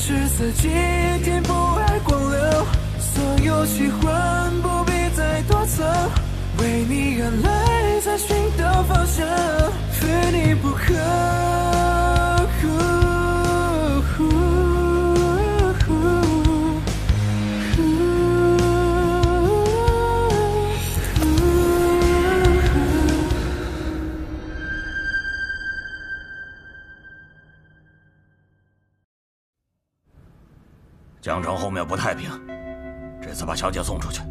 是四季，天不爱光流，所有喜欢不必再多测，为你原来才寻到方向，非你不可。江城后面不太平，这次把小姐送出去，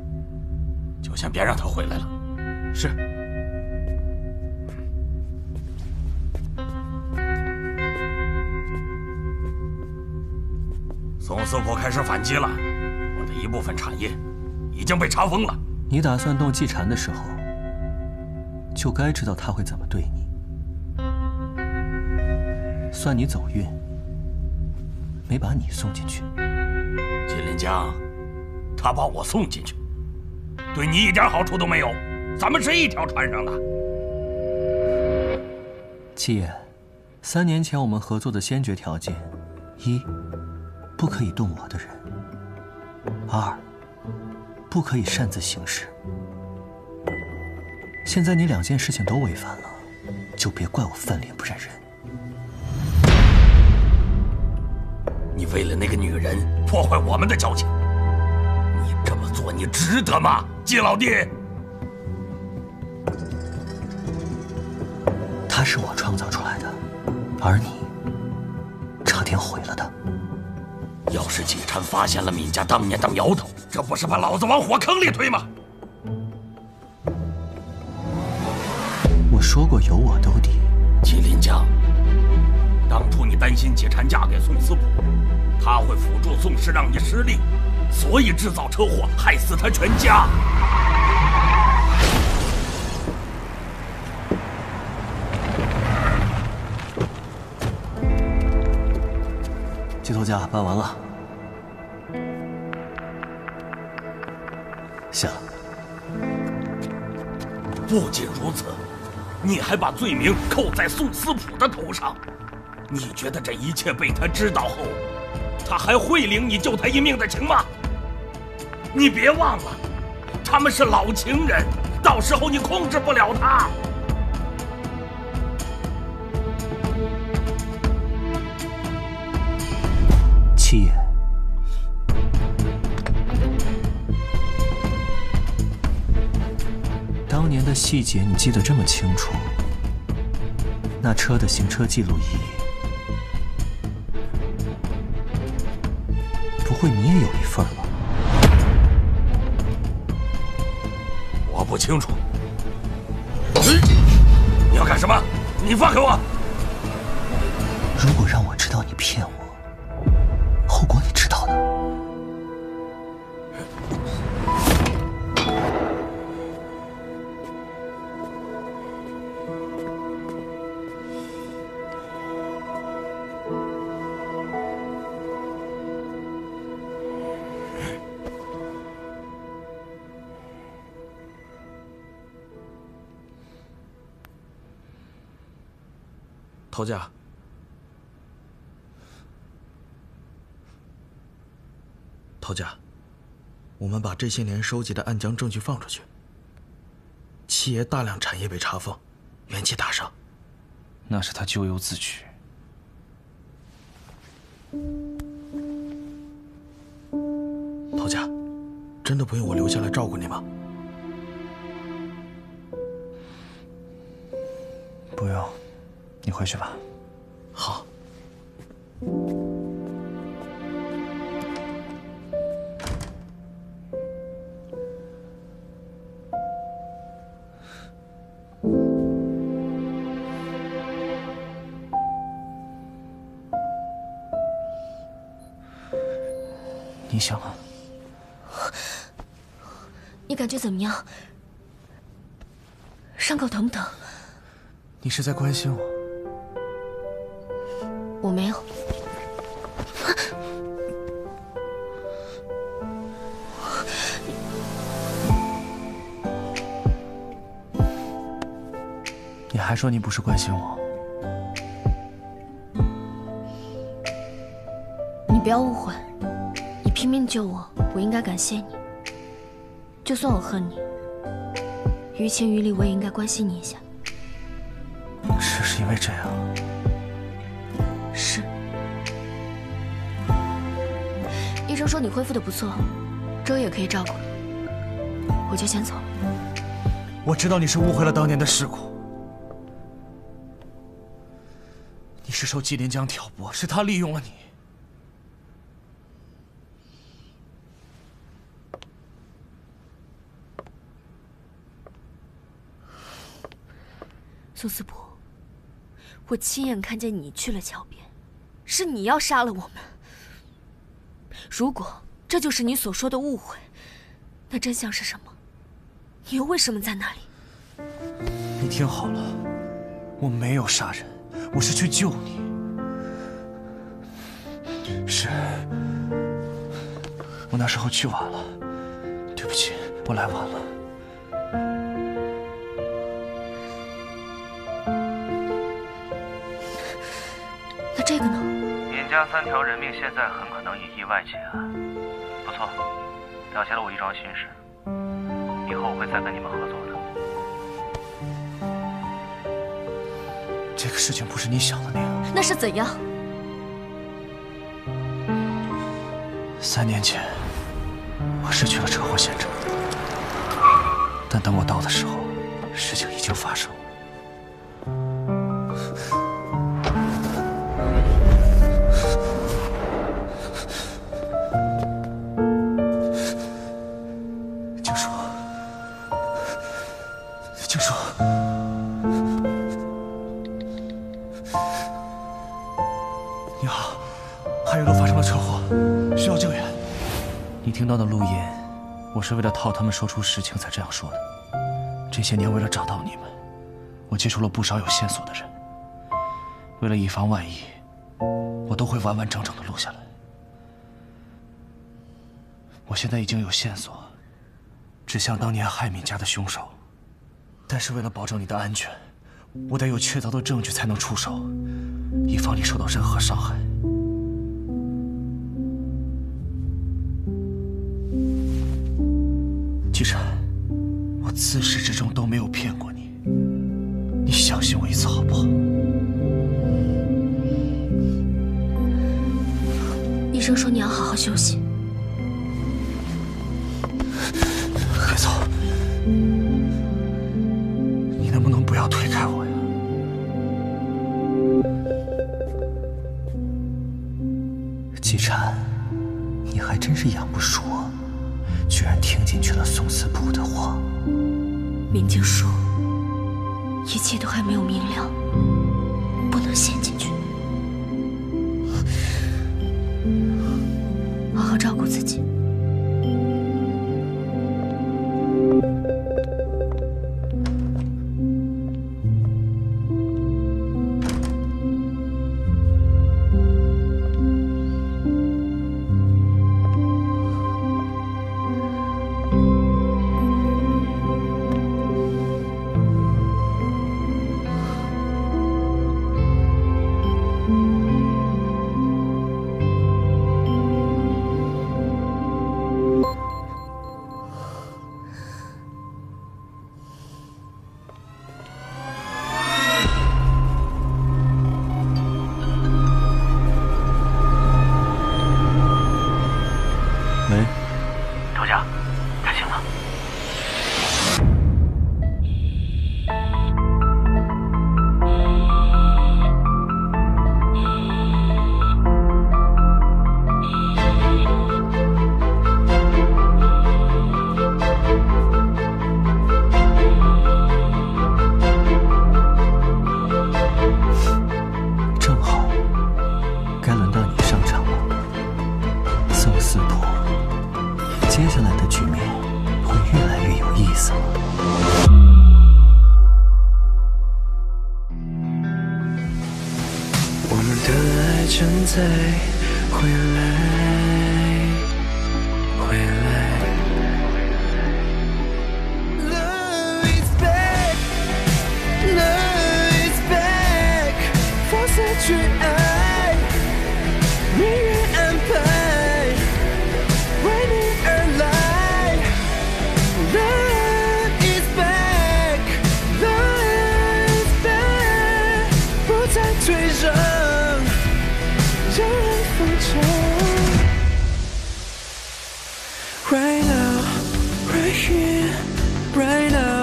就先别让她回来了。是。宋司府开始反击了，我的一部分产业已经被查封了。你打算动季蝉的时候，就该知道他会怎么对你。算你走运，没把你送进去。 金林江，他把我送进去，对你一点好处都没有。咱们是一条船上的。季言，3年前我们合作的先决条件：一，不可以动我的人；二，不可以擅自行事。现在你2件事情都违反了，就别怪我翻脸不认人。 你为了那个女人破坏我们的交情，你这么做你值得吗，季老弟？她是我创造出来的，而你差点毁了她。要是季蝉发现了闵家当年的苗头，这不是把老子往火坑里推吗？我说过有我兜底，季林江。 当初你担心季蝉嫁给宋司府，他会辅助宋氏让你失利，所以制造车祸害死他全家。鸡头架办完了，谢了。不仅如此，你还把罪名扣在宋司府的头上。 你觉得这一切被他知道后，他还会领你救他一命的情吗？你别忘了，他们是老情人，到时候你控制不了他。七爷，当年的细节你记得这么清楚，那车的行车记录仪。 不会你也有一份吧？我不清楚。你要干什么？你放开我！如果让我知道你骗我，后果你知道的。头架，头架，我们把这些年收集的暗江证据放出去。七爷大量产业被查封，元气大伤。那是他咎由自取。头架，真的不用我留下来照顾你吗？不用。 你回去吧。好。你想啊？你感觉怎么样？伤口疼不疼？你是在关心我。 我没有。你还说你不是关心我？不要误会，你拼命救我，我应该感谢你。就算我恨你，于情于理我也应该关心你一下。只是因为这样？是。医生说你恢复得不错，周也可以照顾你，我就先走了。我知道你是误会了当年的事故。 你是受纪连江挑拨，是他利用了你。宋思博，我亲眼看见你去了桥边，是你要杀了我们。如果这就是你所说的误会，那真相是什么？你又为什么在那里？你听好了，我没有杀人。 我是去救你，是我那时候去晚了，对不起，我来晚了。那这个呢？尹家3条人命现在很可能以意外结案，不错，了解了我一桩心事，以后我会再跟你们合作的。 这个事情不是你想的那样。那是怎样？3年前，我失去了车祸现场，但当我到的时候，事情已经发生。静姝，静姝。 你听到的录音，我是为了套他们说出实情才这样说的。这些年为了找到你们，我接触了不少有线索的人。为了以防万一，我都会完完整整的录下来。我现在已经有线索，指向当年害敏家的凶手。但是为了保证你的安全，我得有确凿的证据才能出手，以防你受到任何伤害。 记着，我自始至终都没有骗过你，你相信我一次好不好？医生说你要好好休息。别走，你能不能不要推开我呀？ 季婵，你还真是养不熟啊。 居然听进去了宋思博的话，闵静姝，一切都还没有明了，不能陷进去，好好照顾自己。去爱，迷人安排。here right now.